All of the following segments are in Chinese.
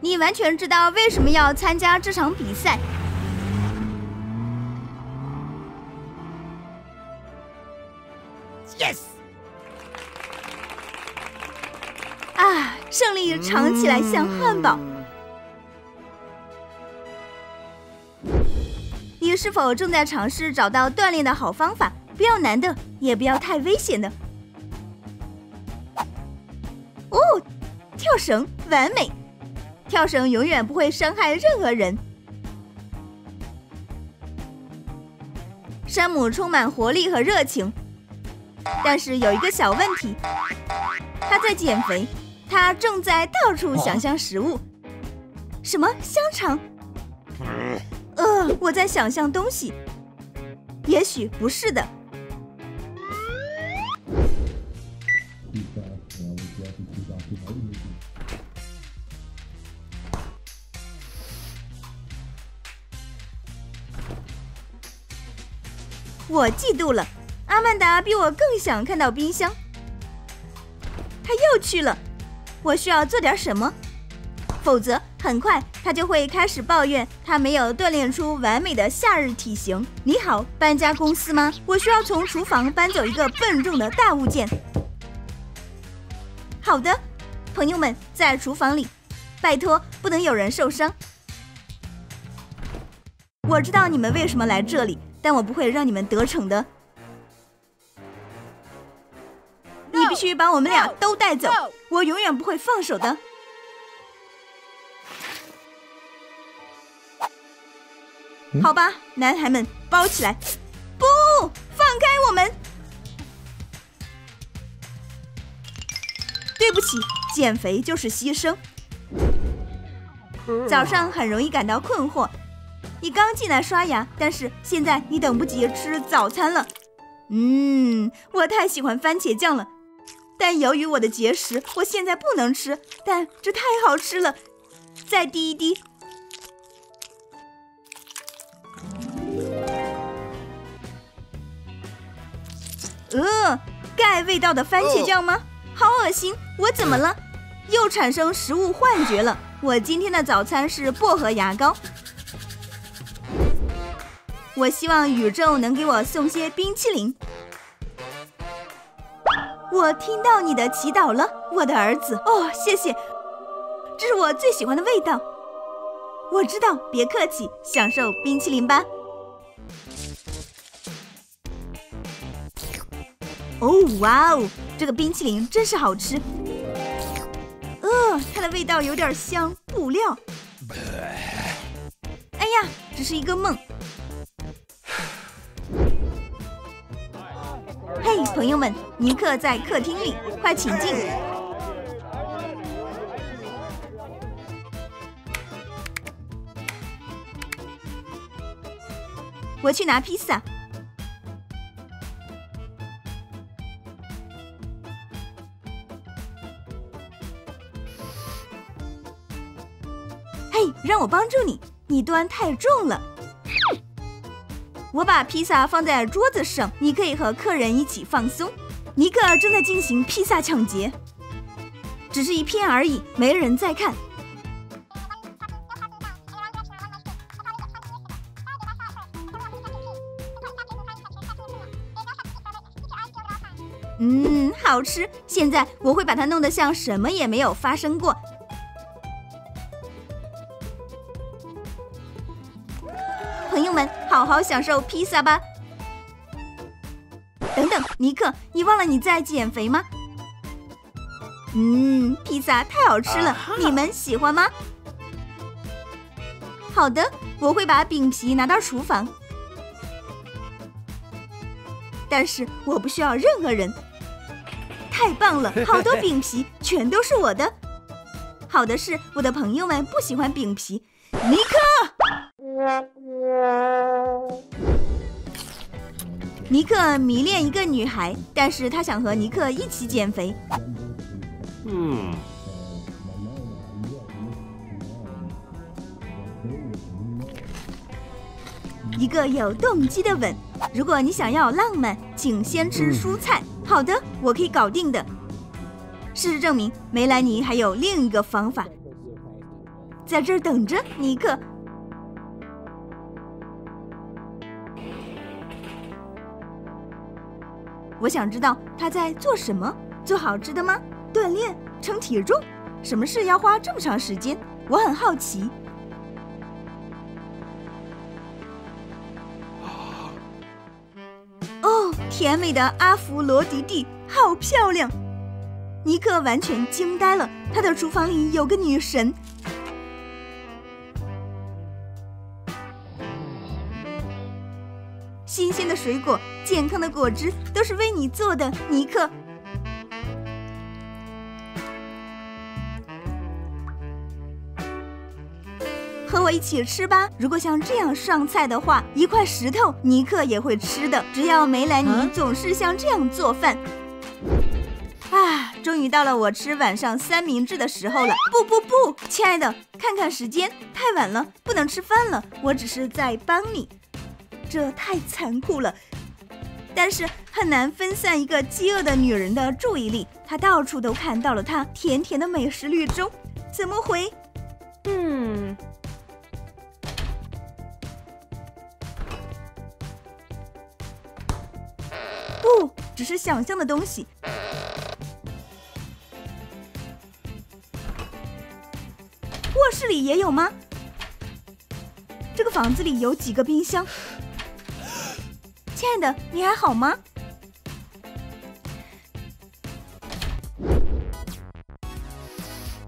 你完全知道为什么要参加这场比赛。Yes！ 啊，胜利尝起来像汉堡。你是否正在尝试找到锻炼的好方法？不要难的，也不要太危险的。哦，跳绳完美。 跳绳永远不会伤害任何人。山姆充满活力和热情，但是有一个小问题，他在减肥，他正在到处想象食物，什么香肠？我在想象东西，也许不是的。我嫉妒了，阿曼达比我更想看到冰箱。他又去了，我需要做点什么，否则很快他就会开始抱怨他没有锻炼出完美的夏日体型。你好，搬家公司吗？我需要从厨房搬走一个笨重的大物件。好的，朋友们，在厨房里，拜托，不能有人受伤。我知道你们为什么来这里。 但我不会让你们得逞的。你必须把我们俩都带走，我永远不会放手的。好吧，男孩们，包起来！不，放开我们！对不起，减肥就是牺牲。早上很容易感到困惑。 你刚进来刷牙，但是现在你等不及吃早餐了。我太喜欢番茄酱了，但由于我的节食，我现在不能吃。但这太好吃了，再滴一滴。钙味道的番茄酱吗？好恶心！我怎么了？又产生食物幻觉了。我今天的早餐是薄荷牙膏。 我希望宇宙能给我送些冰淇淋。我听到你的祈祷了，我的儿子。哦，谢谢，这是我最喜欢的味道。我知道，别客气，享受冰淇淋吧。哦，哇哦，这个冰淇淋真是好吃。它的味道有点像布料。哎呀，只是一个梦。 嘿，朋友们，尼克在客厅里，快请进。我去拿披萨。嘿，让我帮助你，你端太重了。 我把披萨放在桌子上，你可以和客人一起放松。尼克正在进行披萨抢劫，只是一片而已，没人在看。好吃。现在我会把它弄得像什么也没有发生过。 朋友们，好好享受披萨吧。等等，尼克，你忘了你在减肥吗？披萨太好吃了，你们喜欢吗？好的，我会把饼皮拿到厨房，但是我不需要任何人。太棒了，好多饼皮，全都是我的。好的是，我的朋友们不喜欢饼皮。尼克。 尼克迷恋一个女孩，但是他想和尼克一起减肥。一个有动机的吻。如果你想要浪漫，请先吃蔬菜。好的，我可以搞定的。事实证明，梅兰妮还有另一个方法。在这儿等着，尼克。我想知道他在做什么，做好吃的吗？锻炼，称体重，什么事要花这么长时间？我很好奇。 甜美的阿芙罗狄蒂，好漂亮！尼克完全惊呆了，他的厨房里有个女神。新鲜的水果、健康的果汁都是为你做的，尼克。和我一起吃吧！如果像这样上菜的话，一块石头尼克也会吃的。只要梅兰妮总是像这样做饭，啊，终于到了我吃晚上三明治的时候了。不，亲爱的，看看时间，太晚了，不能吃饭了。我只是在帮你，这太残酷了，但是很难分散一个饥饿的女人的注意力。她到处都看到了她甜甜的美食绿洲，怎么回？嗯。 不，只是想象的东西。卧室里也有吗？这个房子里有几个冰箱？亲爱的，你还好吗？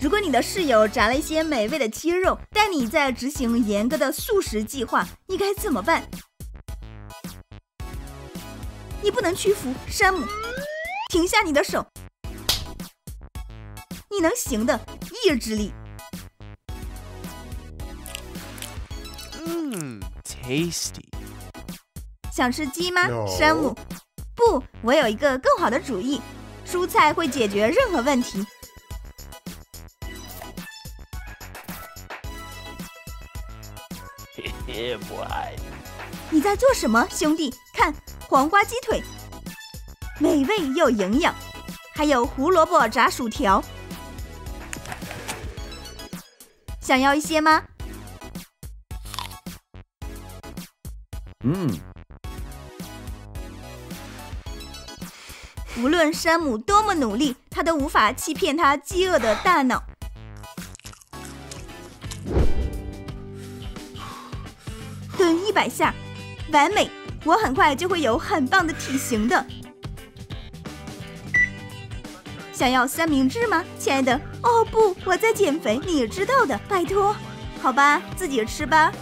如果你的室友炸了一些美味的鸡肉，但你在执行严格的素食计划，你该怎么办？ 你不能屈服，山姆！停下你的手，你能行的，意志力。tasty。想吃鸡吗， No. 山姆？不，我有一个更好的主意，蔬菜会解决任何问题。你在做什么，兄弟？看。 黄瓜鸡腿，美味又营养，还有胡萝卜炸薯条。想要一些吗？无论山姆多么努力，他都无法欺骗他饥饿的大脑。蹲100下，完美。 我很快就会有很棒的体型的。想要三明治吗，亲爱的？哦不，我在减肥，你知道的，拜托。好吧，自己吃吧。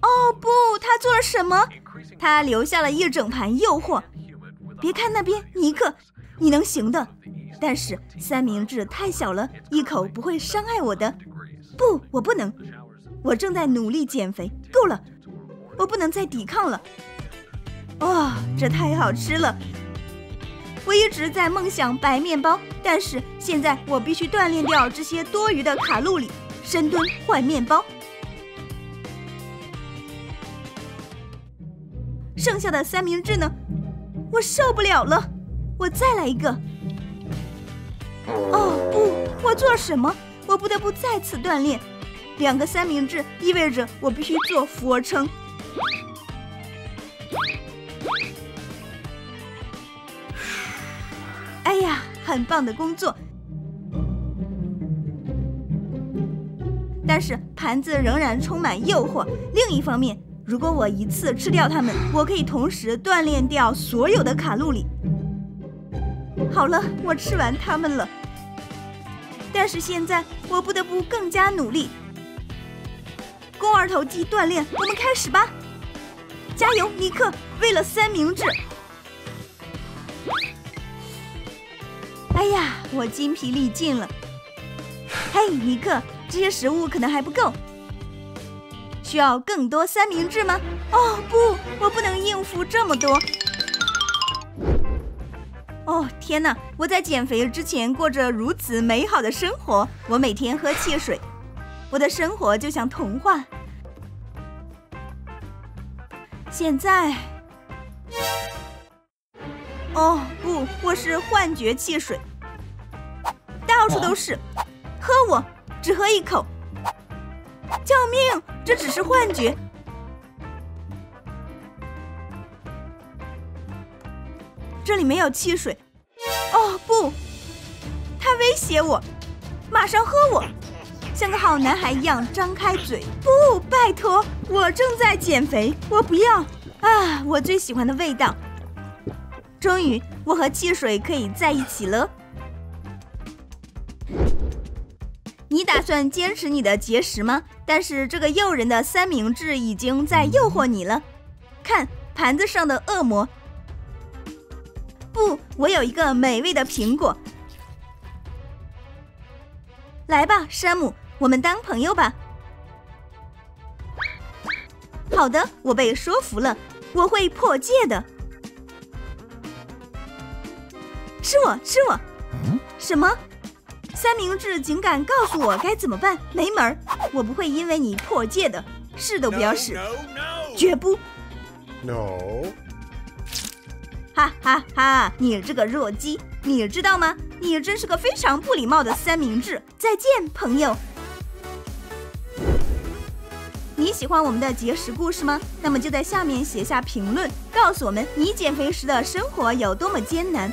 哦不，他做了什么？他留下了一整盘诱惑。别看那边，尼克，你能行的。但是三明治太小了，一口不会伤害我的。不，我不能。我正在努力减肥，够了，我不能再抵抗了。 哦，这太好吃了！我一直在梦想白面包，但是现在我必须锻炼掉这些多余的卡路里。深蹲换面包，剩下的三明治呢？我受不了了！我再来一个。哦不，我做了什么？我不得不再次锻炼。2个三明治意味着我必须做俯卧撑。 哎呀，很棒的工作！但是盘子仍然充满诱惑。另一方面，如果我一次吃掉它们，我可以同时锻炼掉所有的卡路里。好了，我吃完它们了。但是现在我不得不更加努力。肱二头肌锻炼，我们开始吧！加油，尼克！为了三明治。 哎呀，我筋疲力尽了。嘿，尼克，这些食物可能还不够，需要更多三明治吗？哦不，我不能应付这么多。哦天哪，我在减肥之前过着如此美好的生活，我每天喝汽水，我的生活就像童话。现在。 哦不，我是幻觉汽水，到处都是。喝我，只喝一口。救命！这只是幻觉。这里没有汽水。哦不！他威胁我，马上喝我，像个好男孩一样张开嘴。不，拜托，我正在减肥，我不要啊！我最喜欢的味道。终于，我和汽水可以在一起了。 你打算坚持你的节食吗？但是这个诱人的三明治已经在诱惑你了。看盘子上的恶魔。不，我有一个美味的苹果。来吧，山姆，我们当朋友吧。好的，我被说服了，我会破戒的。吃我，吃我！什么？ 三明治竟敢告诉我该怎么办？没门儿！我不会因为你破戒的，试都不要试， no. 绝不 ！No！ 哈哈哈！你这个弱鸡，你知道吗？你真是个非常不礼貌的三明治！再见，朋友。你喜欢我们的节食故事吗？那么就在下面写下评论，告诉我们你减肥时的生活有多么艰难。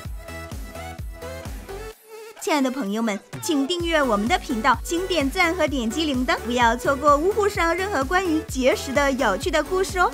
亲爱的朋友们，请订阅我们的频道，请点赞和点击铃铛，不要错过芜湖上任何关于节食的有趣的故事哦。